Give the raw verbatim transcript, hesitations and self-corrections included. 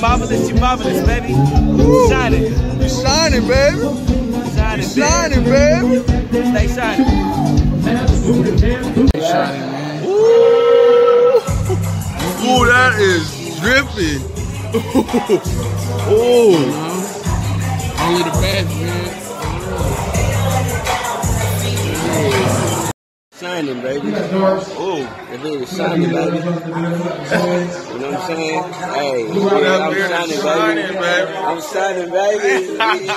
marvelous, you marvelous, baby. Woo. Shining. You shining, baby. Shining, you shining, baby. Stay shining. Stay shining, man. Ooh, ooh, that is dripping. Ooh. Ooh. Only the best, man. Shining, baby. Ooh. If it was shining, baby. You know what I'm saying? Hey, yeah, I'm shining, baby. I'm shining, baby.